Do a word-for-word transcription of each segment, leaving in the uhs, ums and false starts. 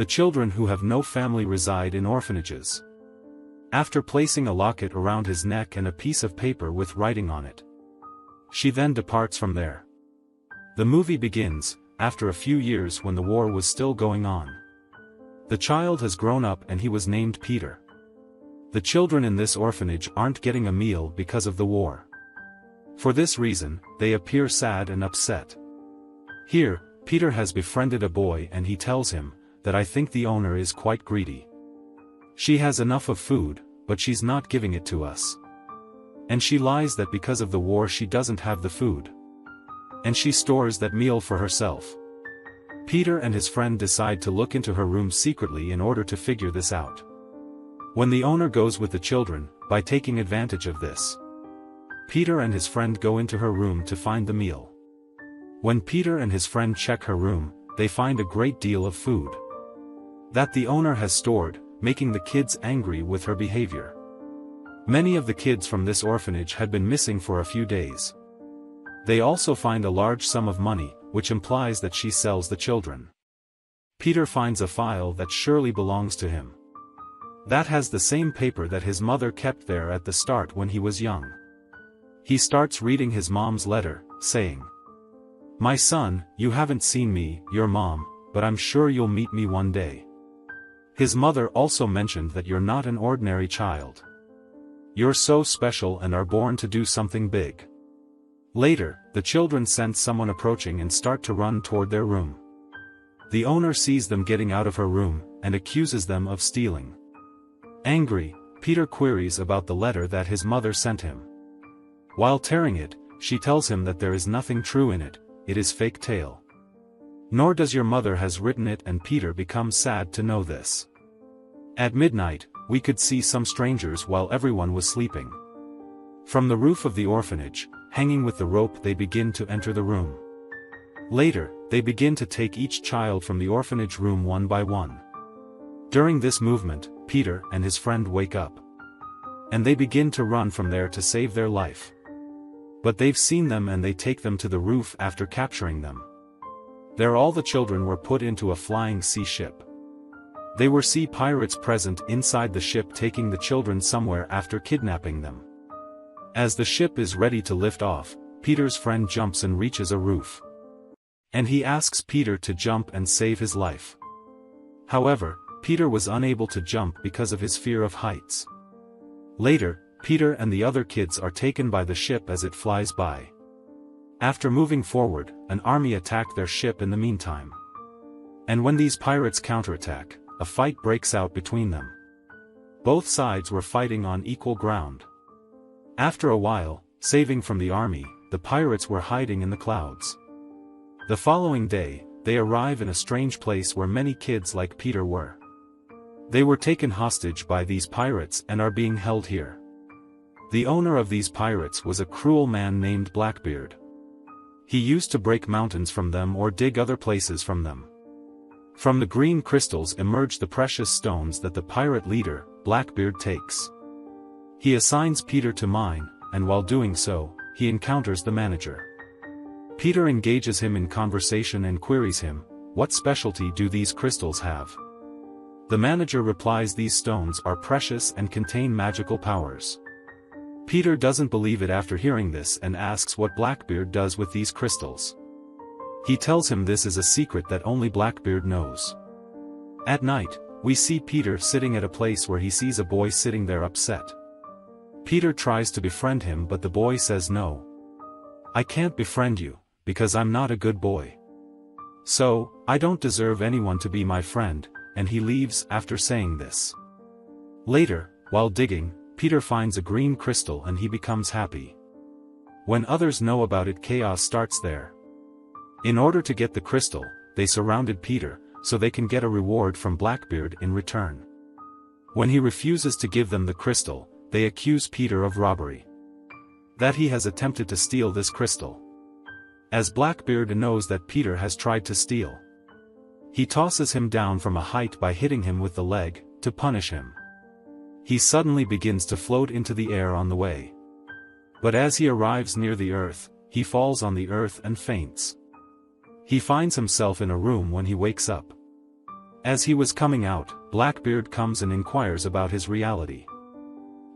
the children who have no family reside in orphanages. After placing a locket around his neck and a piece of paper with writing on it, she then departs from there. The movie begins, after a few years when the war was still going on. The child has grown up and he was named Peter. The children in this orphanage aren't getting a meal because of the war. For this reason, they appear sad and upset. Here, Peter has befriended a boy and he tells him, that I think the owner is quite greedy. She has enough of food, but she's not giving it to us. And she lies that because of the war she doesn't have the food. And she stores that meal for herself. Peter and his friend decide to look into her room secretly in order to figure this out. When the owner goes with the children, by taking advantage of this, Peter and his friend go into her room to find the meal. When Peter and his friend check her room, they find a great deal of food that the owner has stored, making the kids angry with her behavior. Many of the kids from this orphanage had been missing for a few days. They also find a large sum of money, which implies that she sells the children. Peter finds a file that surely belongs to him. That has the same paper that his mother kept there at the start when he was young. He starts reading his mom's letter, saying, "My son, you haven't seen me, your mom, but I'm sure you'll meet me one day." His mother also mentioned that you're not an ordinary child. You're so special and are born to do something big. Later, the children sense someone approaching and start to run toward their room. The owner sees them getting out of her room, and accuses them of stealing. Angry, Peter queries about the letter that his mother sent him. While tearing it, she tells him that there is nothing true in it, it is fake tale. Nor does your mother has written it, and Peter becomes sad to know this. At midnight, we could see some strangers while everyone was sleeping. From the roof of the orphanage, hanging with the rope, they begin to enter the room. Later, they begin to take each child from the orphanage room one by one. During this movement, Peter and his friend wake up. And they begin to run from there to save their life. But they've seen them and they take them to the roof after capturing them. There all the children were put into a flying sea ship. They were sea pirates present inside the ship taking the children somewhere after kidnapping them. As the ship is ready to lift off, Peter's friend jumps and reaches a roof. And he asks Peter to jump and save his life. However, Peter was unable to jump because of his fear of heights. Later, Peter and the other kids are taken by the ship as it flies by. After moving forward, an army attacked their ship in the meantime. And when these pirates counterattack, a fight breaks out between them. Both sides were fighting on equal ground. After a while, saving from the army, the pirates were hiding in the clouds. The following day, they arrive in a strange place where many kids like Peter were. They were taken hostage by these pirates and are being held here. The owner of these pirates was a cruel man named Blackbeard. He used to break mountains from them or dig other places from them. From the green crystals emerge the precious stones that the pirate leader, Blackbeard, takes. He assigns Peter to mine, and while doing so, he encounters the manager. Peter engages him in conversation and queries him, "What specialty do these crystals have?" The manager replies these stones are precious and contain magical powers. Peter doesn't believe it after hearing this and asks what Blackbeard does with these crystals. He tells him this is a secret that only Blackbeard knows. At night, we see Peter sitting at a place where he sees a boy sitting there upset. Peter tries to befriend him, but the boy says, "No, I can't befriend you, because I'm not a good boy. So, I don't deserve anyone to be my friend," and he leaves after saying this. Later, while digging, Peter finds a green crystal and he becomes happy. When others know about it, chaos starts there. In order to get the crystal, they surrounded Peter, so they can get a reward from Blackbeard in return. When he refuses to give them the crystal, they accuse Peter of robbery. That he has attempted to steal this crystal. As Blackbeard knows that Peter has tried to steal, he tosses him down from a height by hitting him with the leg, to punish him. He suddenly begins to float into the air on the way. But as he arrives near the earth, he falls on the earth and faints. He finds himself in a room when he wakes up. As he was coming out, Blackbeard comes and inquires about his reality.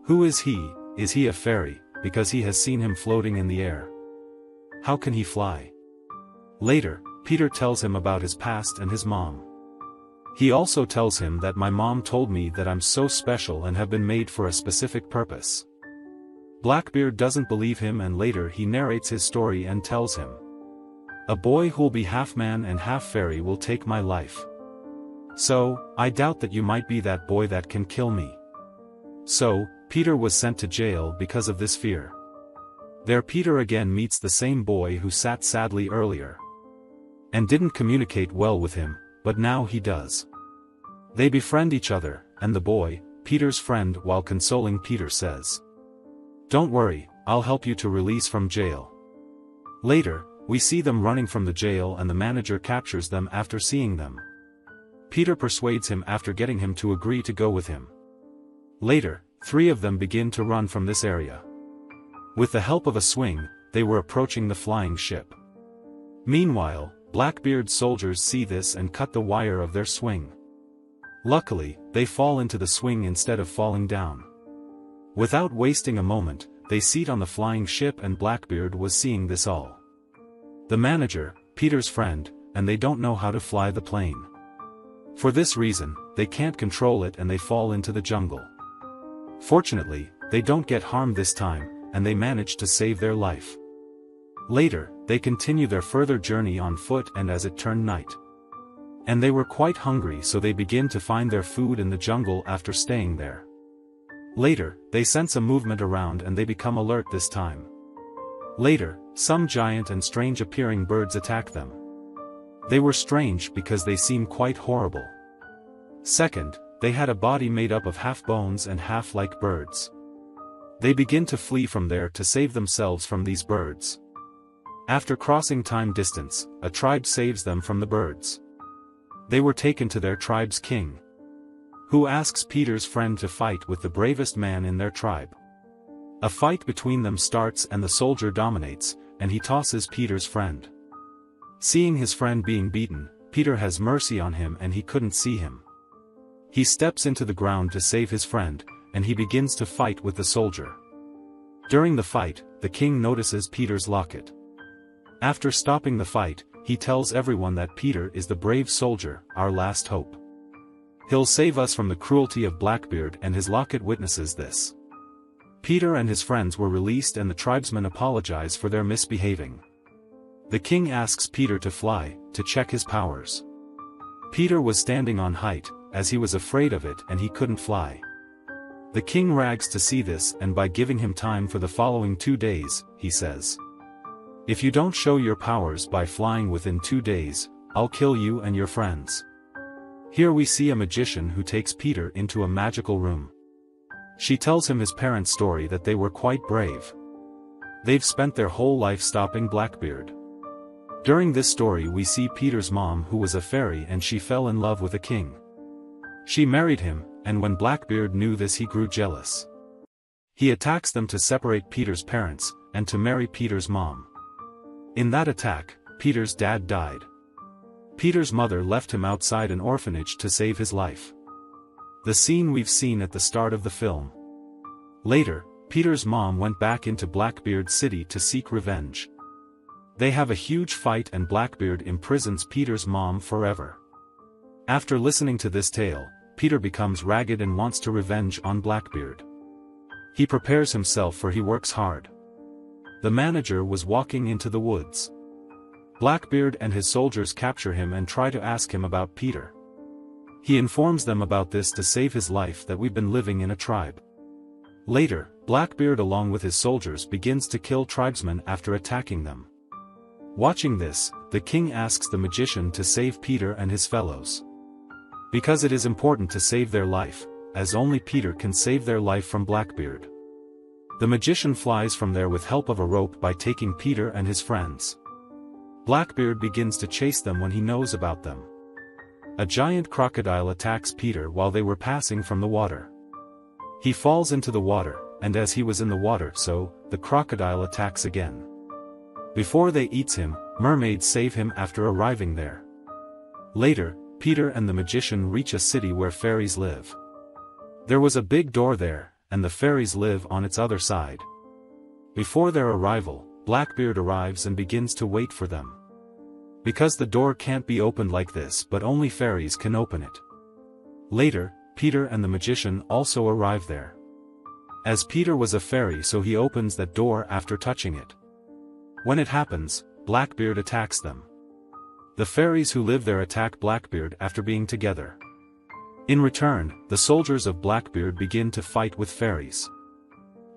Who is he? Is he a fairy, because he has seen him floating in the air? How can he fly? Later, Peter tells him about his past and his mom. He also tells him that my mom told me that I'm so special and have been made for a specific purpose. Blackbeard doesn't believe him, and later he narrates his story and tells him, "A boy who'll be half man and half fairy will take my life. So, I doubt that you might be that boy that can kill me." So, Peter was sent to jail because of this fear. There Peter again meets the same boy who sat sadly earlier and didn't communicate well with him, but now he does. They befriend each other, and the boy, Peter's friend, while consoling Peter, says, "Don't worry, I'll help you to release from jail." Later, we see them running from the jail, and the manager captures them after seeing them. Peter persuades him after getting him to agree to go with him. Later, three of them begin to run from this area. With the help of a swing, they were approaching the flying ship. Meanwhile, Blackbeard's soldiers see this and cut the wire of their swing. Luckily, they fall into the swing instead of falling down. Without wasting a moment, they seat on the flying ship, and Blackbeard was seeing this all. The manager, Peter's friend, and they don't know how to fly the plane. For this reason, they can't control it, and they fall into the jungle. Fortunately, they don't get harmed this time, and they manage to save their life. Later, they continue their further journey on foot, and as it turned night, and they were quite hungry, so they begin to find their food in the jungle after staying there. Later, they sense a movement around, and they become alert this time. Later, some giant and strange appearing birds attack them. They were strange because they seem quite horrible. Second, they had a body made up of half bones and half like birds. They begin to flee from there to save themselves from these birds. After crossing time distance, a tribe saves them from the birds. They were taken to their tribe's king, who asks Peter's friend to fight with the bravest man in their tribe. A fight between them starts, and the soldier dominates, and he tosses Peter's friend. Seeing his friend being beaten, Peter has mercy on him, and he couldn't see him. He steps into the ground to save his friend, and he begins to fight with the soldier. During the fight, the king notices Peter's locket. After stopping the fight, he tells everyone that Peter is the brave soldier, our last hope. He'll save us from the cruelty of Blackbeard, and his locket witnesses this. Peter and his friends were released, and the tribesmen apologize for their misbehaving. The king asks Peter to fly, to check his powers. Peter was standing on height, as he was afraid of it, and he couldn't fly. The king rags to see this, and by giving him time for the following two days, he says, "If you don't show your powers by flying within two days, I'll kill you and your friends." Here we see a magician who takes Peter into a magical room. She tells him his parents' story, that they were quite brave. They've spent their whole life stopping Blackbeard. During this story we see Peter's mom, who was a fairy, and she fell in love with a king. She married him, and when Blackbeard knew this, he grew jealous. He attacks them to separate Peter's parents, and to marry Peter's mom. In that attack, Peter's dad died. Peter's mother left him outside an orphanage to save his life. The scene we've seen at the start of the film. Later, Peter's mom went back into Blackbeard City to seek revenge. They have a huge fight, and Blackbeard imprisons Peter's mom forever. After listening to this tale, Peter becomes ragged and wants to revenge on Blackbeard. He prepares himself, for he works hard. The manager was walking into the woods. Blackbeard and his soldiers capture him and try to ask him about Peter. He informs them about this to save his life, that we've been living in a tribe. Later, Blackbeard along with his soldiers begins to kill tribesmen after attacking them. Watching this, the king asks the magician to save Peter and his fellows, because it is important to save their life, as only Peter can save their life from Blackbeard. The magician flies from there with help of a rope by taking Peter and his friends. Blackbeard begins to chase them when he knows about them. A giant crocodile attacks Peter while they were passing from the water. He falls into the water, and as he was in the water, so, the crocodile attacks again. Before they eats him, mermaids save him after arriving there. Later, Peter and the magician reach a city where fairies live. There was a big door there, and the fairies live on its other side. Before their arrival, Blackbeard arrives and begins to wait for them. Because the door can't be opened like this, but only fairies can open it. Later, Peter and the magician also arrive there. As Peter was a fairy, so he opens that door after touching it. When it happens, Blackbeard attacks them. The fairies who live there attack Blackbeard after being together. In return, the soldiers of Blackbeard begin to fight with fairies.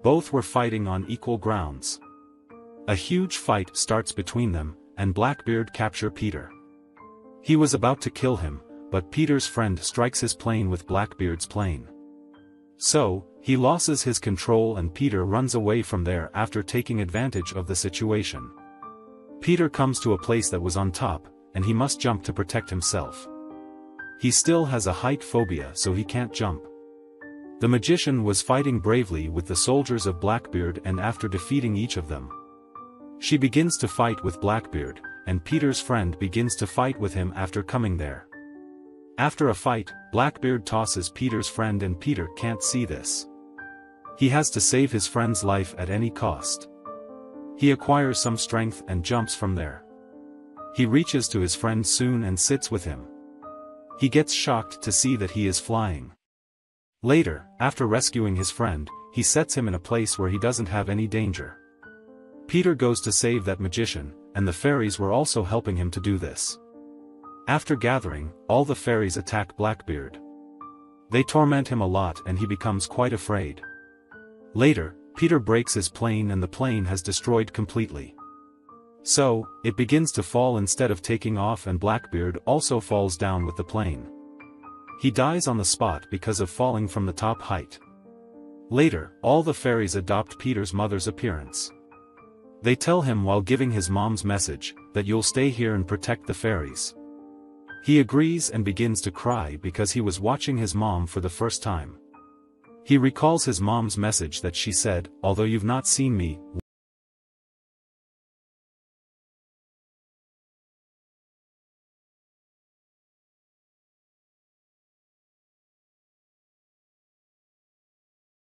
Both were fighting on equal grounds. A huge fight starts between them, and Blackbeard captures Peter. He was about to kill him, but Peter's friend strikes his plane with Blackbeard's plane. So, he loses his control and Peter runs away from there after taking advantage of the situation. Peter comes to a place that was on top, and he must jump to protect himself. He still has a height phobia, so he can't jump. The magician was fighting bravely with the soldiers of Blackbeard, and after defeating each of them, she begins to fight with Blackbeard, and Peter's friend begins to fight with him after coming there. After a fight, Blackbeard tosses Peter's friend, and Peter can't see this. He has to save his friend's life at any cost. He acquires some strength and jumps from there. He reaches to his friend soon and sits with him. He gets shocked to see that he is flying. Later, after rescuing his friend, he sets him in a place where he doesn't have any danger. Peter goes to save that magician, and the fairies were also helping him to do this. After gathering, all the fairies attack Blackbeard. They torment him a lot and he becomes quite afraid. Later, Peter breaks his plane and the plane has destroyed completely. So, it begins to fall instead of taking off, and Blackbeard also falls down with the plane. He dies on the spot because of falling from the top height. Later, all the fairies adopt Peter's mother's appearance. They tell him, while giving his mom's message, that you'll stay here and protect the fairies. He agrees and begins to cry because he was watching his mom for the first time. He recalls his mom's message that she said, "Although you've not seen me,